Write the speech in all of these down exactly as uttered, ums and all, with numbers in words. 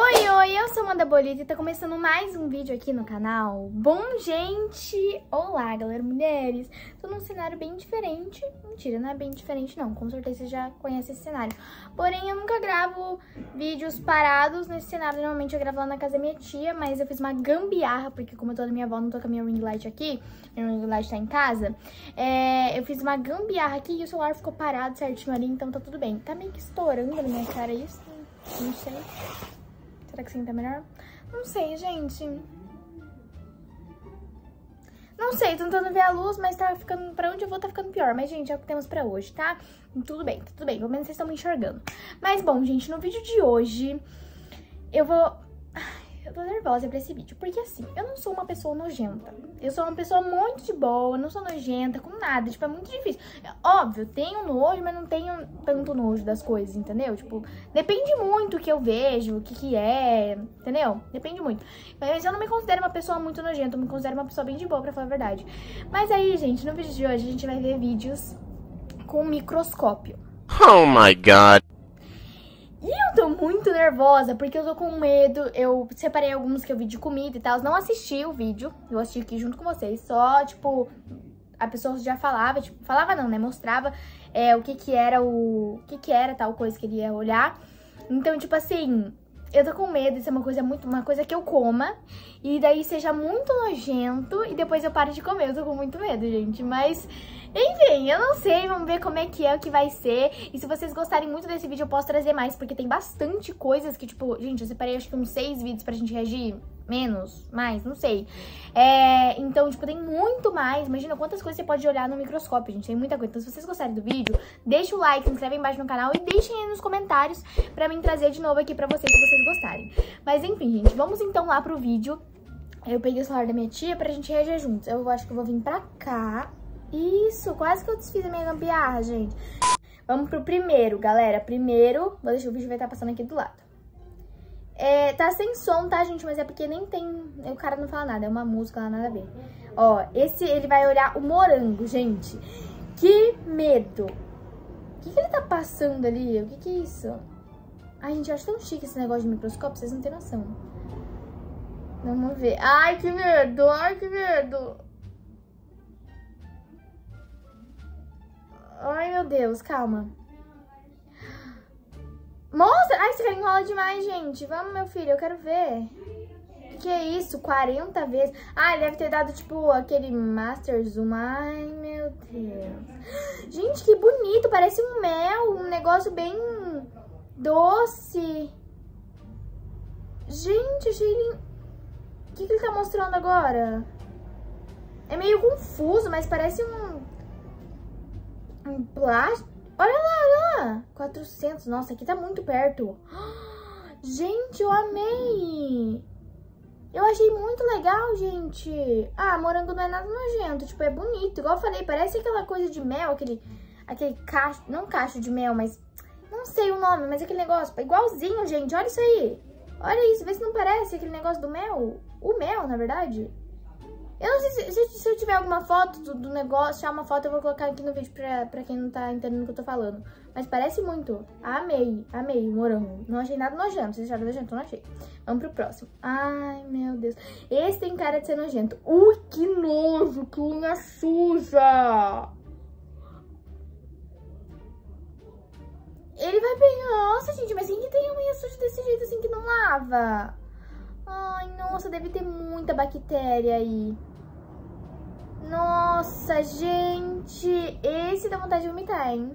Oi, oi, eu sou Amanda Bolito e tá começando mais um vídeo aqui no canal. Bom, gente, olá, galera, mulheres. Tô num cenário bem diferente. Mentira, não é bem diferente não, com certeza vocês já conhecem esse cenário. Porém, eu nunca gravo vídeos parados nesse cenário, normalmente eu gravo lá na casa da minha tia, mas eu fiz uma gambiarra, porque como eu tô na minha avó, não tô com a minha ring light aqui, minha ring light tá em casa, é, eu fiz uma gambiarra aqui e o celular ficou parado certinho ali, então tá tudo bem. Tá meio que estourando na minha cara isso, não sei... Será que assim tá melhor? Não sei, gente. Não sei, tô tentando ver a luz, mas tá ficando... Pra onde eu vou tá ficando pior. Mas, gente, é o que temos pra hoje, tá? Tudo bem, tudo bem. Pelo menos vocês estão me enxergando. Mas, bom, gente, no vídeo de hoje eu vou... Eu tô nervosa pra esse vídeo, porque assim, eu não sou uma pessoa nojenta. Eu sou uma pessoa muito de boa, eu não sou nojenta com nada, tipo, é muito difícil. Óbvio, tenho nojo, mas não tenho tanto nojo das coisas, entendeu? Tipo, depende muito o que eu vejo, o que que é, entendeu? Depende muito. Mas eu não me considero uma pessoa muito nojenta, eu me considero uma pessoa bem de boa, pra falar a verdade. Mas aí, gente, no vídeo de hoje a gente vai ver vídeos com microscópio. Oh my God! E eu tô muito nervosa, porque eu tô com medo, eu separei alguns que eu vi de comida e tal, não assisti o vídeo, eu assisti aqui junto com vocês, só, tipo, a pessoa já falava, tipo, falava não, né, mostrava é, o que que era o, o que que era tal coisa que ele ia olhar, então, tipo assim, eu tô com medo de ser uma coisa muito, uma coisa que eu coma, e daí seja muito nojento, e depois eu paro de comer, eu tô com muito medo, gente, mas... Enfim, eu não sei, vamos ver como é que é, o que vai ser. E se vocês gostarem muito desse vídeo, eu posso trazer mais, porque tem bastante coisas que, tipo... Gente, eu separei acho que uns seis vídeos pra gente reagir, menos, mais, não sei. É, então, tipo, tem muito mais. Imagina quantas coisas você pode olhar no microscópio, gente. Tem muita coisa. Então, se vocês gostarem do vídeo, deixa o like, se inscreve aí embaixo no canal e deixem aí nos comentários pra mim trazer de novo aqui pra vocês, se vocês gostarem. Mas, enfim, gente, vamos então lá pro vídeo. Eu peguei o celular da minha tia pra gente reagir juntos. Eu acho que eu vou vir pra cá... Isso, quase que eu desfiz a minha gambiarra, gente. Vamos pro primeiro, galera. Primeiro, vou deixar o vídeo, vai estar passando aqui do lado. É, tá sem som, tá, gente? Mas é porque nem tem... O cara não fala nada, é uma música lá, nada a ver. Ó, esse, ele vai olhar o morango, gente. Que medo. O que que ele tá passando ali? O que que é isso? Ai, gente, eu acho tão chique esse negócio de microscópio, vocês não têm noção. Vamos ver. Ai, que medo, ai, que medo. Ai, meu Deus, calma. Mostra! Ai, esse cara enrola demais, gente. Vamos, meu filho, eu quero ver. O que é isso? quarenta vezes. Ah, ele deve ter dado, tipo, aquele Master Zoom. Ai, meu Deus. Gente, que bonito. Parece um mel, um negócio bem doce. Gente, achei lindo. O que que ele tá mostrando agora? É meio confuso, mas parece um... Um plástico. Olha lá, olha lá. quatrocentos. Nossa, aqui tá muito perto. Gente, eu amei. Eu achei muito legal, gente. Ah, morango não é nada nojento. Tipo, é bonito. Igual eu falei, parece aquela coisa de mel, aquele, aquele cacho. Não cacho de mel, mas... Não sei o nome, mas aquele negócio. Igualzinho, gente. Olha isso aí. Olha isso. Vê se não parece aquele negócio do mel. O mel, na verdade. Eu não sei se, se eu tiver alguma foto do, do negócio, achar uma foto, eu vou colocar aqui no vídeo pra, pra quem não tá entendendo o que eu tô falando. Mas parece muito. Amei, amei o morango. Não achei nada nojento. Vocês acharam nojento? Não achei. Vamos pro próximo. Ai, meu Deus. Esse tem cara de ser nojento. Ui, que nojo, que unha suja. Ele vai bem... Nossa, gente, mas quem que tem unha suja desse jeito assim que não lava? Ai, nossa, deve ter muita bactéria aí. Nossa, gente. Esse dá vontade de vomitar, hein?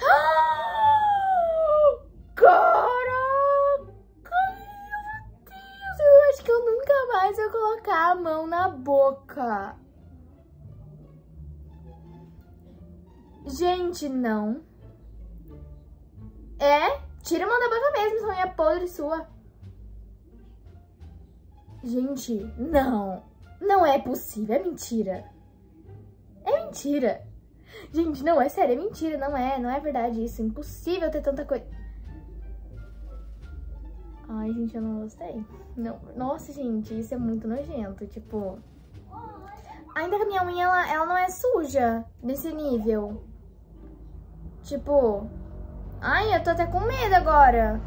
Ah! Caraca! Meu Deus! Eu acho que eu nunca mais vou colocar a mão na boca. Gente, não. É? Tira a mão da boca mesmo, sua unha podre sua. Gente, não. Não é possível, é mentira. É mentira. Gente, não, é sério, é mentira, não é. Não é verdade isso, é impossível ter tanta coisa. Ai, gente, eu não gostei não. Nossa, gente, isso é muito nojento. Tipo... Ainda que a minha unha, ela, ela não é suja nesse nível. Tipo... Ai, eu tô até com medo agora.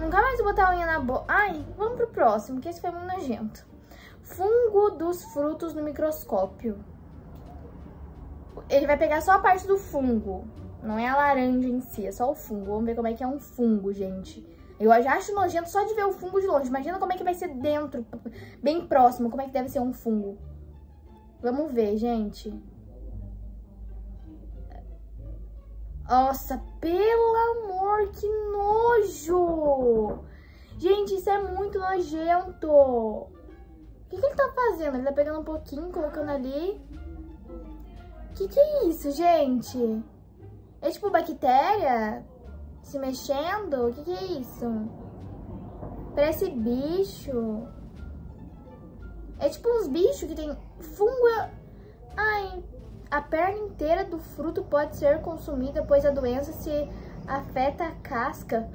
Nunca mais vou botar a unha na boca. Ai, vamos pro próximo, que esse foi muito nojento. Fungo dos frutos no microscópio. Ele vai pegar só a parte do fungo. Não é a laranja em si, é só o fungo. Vamos ver como é que é um fungo, gente. Eu já acho nojento só de ver o fungo de longe. Imagina como é que vai ser dentro, bem próximo, como é que deve ser um fungo. Vamos ver, gente. Nossa, pelo amor, que nojo! Gente, isso é muito nojento. O que, que ele tá fazendo? Ele tá pegando um pouquinho, colocando ali. O que, que é isso, gente? É tipo bactéria se mexendo? O que, que é isso? Parece bicho. É tipo uns bichos que tem fungo. Ai, a perna inteira do fruto pode ser consumida, pois a doença se afeta a casca.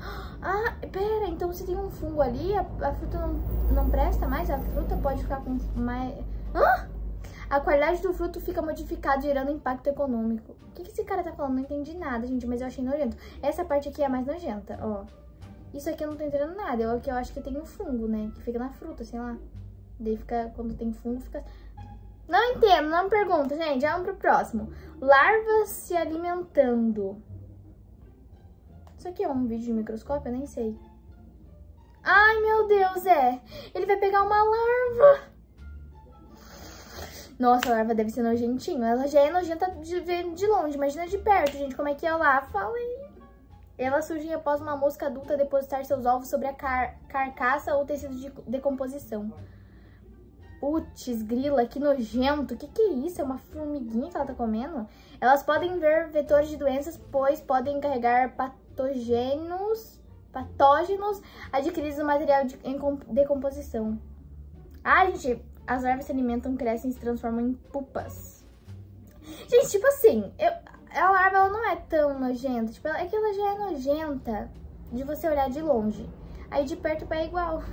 Ah, pera, então se tem um fungo ali, a, a fruta não, não presta mais? A fruta pode ficar com mais... Ah! A qualidade do fruto fica modificada, gerando impacto econômico. O que, que esse cara tá falando? Não entendi nada, gente, mas eu achei nojento. Essa parte aqui é a mais nojenta, ó. Isso aqui eu não tô entendendo nada. Eu, eu acho que tem um fungo, né? Que fica na fruta, sei lá. Daí fica, quando tem fungo, fica... Não entendo, não me pergunta, gente. Já vamos pro próximo. Larvas se alimentando. Isso aqui é um vídeo de microscópio? Eu nem sei. Ai, meu Deus, é. Ele vai pegar uma larva. Nossa, a larva deve ser nojentinha. Ela já é nojenta de ver de longe. Imagina de perto, gente, como é que é lá. Fala aí. Ela surge após uma mosca adulta depositar seus ovos sobre a car carcaça ou tecido de decomposição. Putz, grila, que nojento. O que, que é isso? É uma formiguinha que ela tá comendo? Elas podem ver vetores de doenças, pois podem carregar patogênios, patógenos adquiridos no material de, em decomposição. Ah, gente... As larvas se alimentam, crescem e se transformam em pupas. Gente, tipo assim, eu, a larva ela não é tão nojenta. Tipo, ela, é que ela já é nojenta de você olhar de longe. Aí de perto é igual.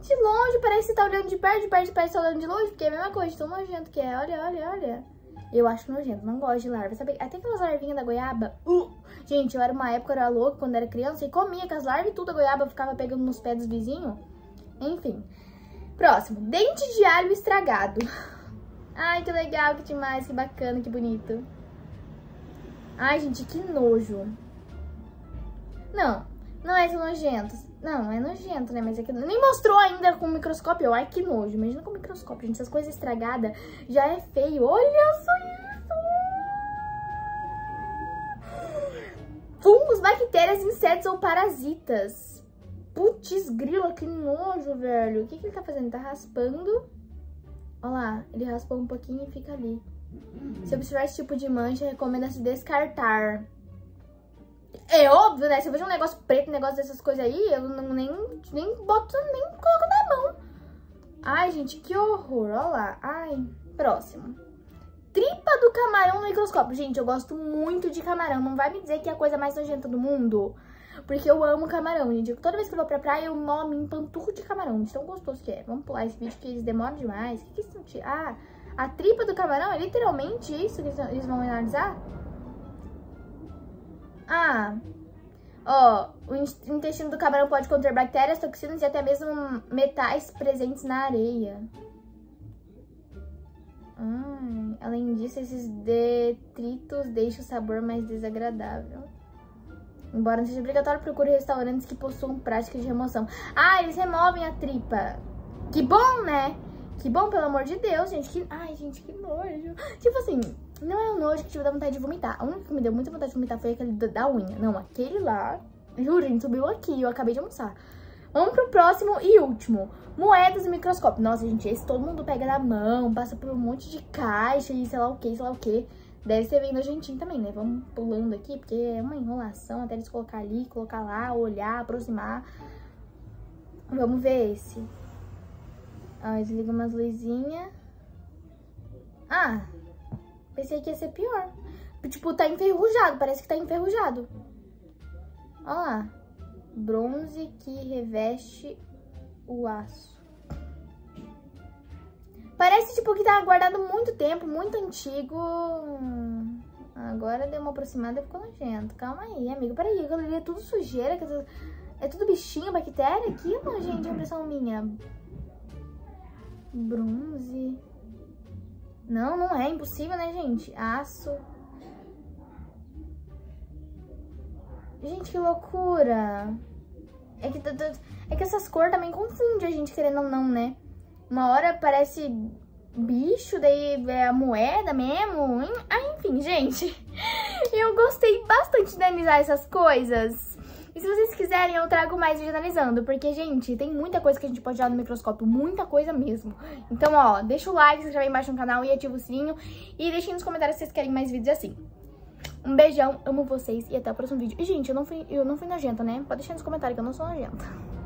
De longe parece que você tá olhando de perto, de perto parece que tá olhando de longe, porque é a mesma coisa, tão nojento que é. Olha, olha, olha. Eu acho nojento, não gosto de larva. Sabe? Até aquelas larvinhas da goiaba. Uh! Gente, eu era uma época, eu era louca quando era criança e comia com as larvas e tudo, a goiaba ficava pegando nos pés dos vizinhos. Enfim. Próximo, dente de alho estragado. Ai, que legal, que demais, que bacana, que bonito. Ai, gente, que nojo. Não, não é tão nojento. Não, é nojento, né? Mas é que nem mostrou ainda com o microscópio. Ai, que nojo. Imagina com o microscópio, gente. Essas coisas estragadas já é feio. Olha só isso. Fungos, bactérias, insetos ou parasitas. Putz, grila, que nojo, velho. O que, que ele tá fazendo? Ele tá raspando. Olha lá, ele raspou um pouquinho e fica ali. Se observar esse tipo de mancha, recomenda-se descartar. É óbvio, né? Se eu vejo um negócio preto, um negócio dessas coisas aí, eu não, nem, nem boto, nem coloco na mão. Ai, gente, que horror. Olha lá. Ai, próximo. Tripa do camarão no microscópio. Gente, eu gosto muito de camarão. Não vai me dizer que é a coisa mais nojenta do mundo. Porque eu amo camarão, gente. Toda vez que eu vou pra praia, eu mó me empanturro de camarão. De tão gostoso que é. Vamos pular esse vídeo que eles demoram demais. O que, que eles estão tirando? Ah, a tripa do camarão é literalmente isso que eles vão analisar? Ah, ó. O intestino do camarão pode conter bactérias, toxinas e até mesmo metais presentes na areia. Hum, além disso, esses detritos deixam o sabor mais desagradável. Embora não seja obrigatório, procure restaurantes que possuam práticas de remoção. Ah, eles removem a tripa. Que bom, né? Que bom, pelo amor de Deus, gente. Que... Ai, gente, que nojo. Tipo assim, não é um nojo que te dá vontade de vomitar. A única que me deu muita vontade de vomitar foi aquele da unha. Não, aquele lá. Juro, gente, subiu aqui. Eu acabei de almoçar. Vamos pro próximo e último. Moedas no microscópio. Nossa, gente, esse todo mundo pega na mão, passa por um monte de caixa e sei lá o que, sei lá o que. Deve ser bem nojentinho também, né? Vamos pulando aqui, porque é uma enrolação até eles colocar ali, colocar lá, olhar, aproximar. Vamos ver esse. Ó, desliga umas luzinhas. Ah, pensei que ia ser pior. Tipo, tá enferrujado, parece que tá enferrujado. Ó lá. Bronze que reveste o aço. Parece, tipo, que tá guardado muito tempo, muito antigo. Agora deu uma aproximada e ficou nojento. Calma aí, amigo. Peraí, aquilo ali é tudo sujeira. É tudo bichinho, bactéria? Aquilo, gente, é impressão minha. Bronze. Não, não é. Impossível, né, gente? Aço. Gente, que loucura. É que, é que essas cores também confundem a gente, querendo ou não, né? Uma hora parece bicho, daí é a moeda mesmo. Ah, enfim, gente. Eu gostei bastante de analisar essas coisas. E se vocês quiserem, eu trago mais vídeo analisando. Porque, gente, tem muita coisa que a gente pode olhar no microscópio. Muita coisa mesmo. Então, ó, deixa o like, se inscreve aí embaixo no canal e ativa o sininho. E deixem nos comentários se vocês querem mais vídeos assim. Um beijão, amo vocês e até o próximo vídeo. E, gente, eu não fui, eu não fui nojenta, né? Pode deixar nos comentários que eu não sou nojenta.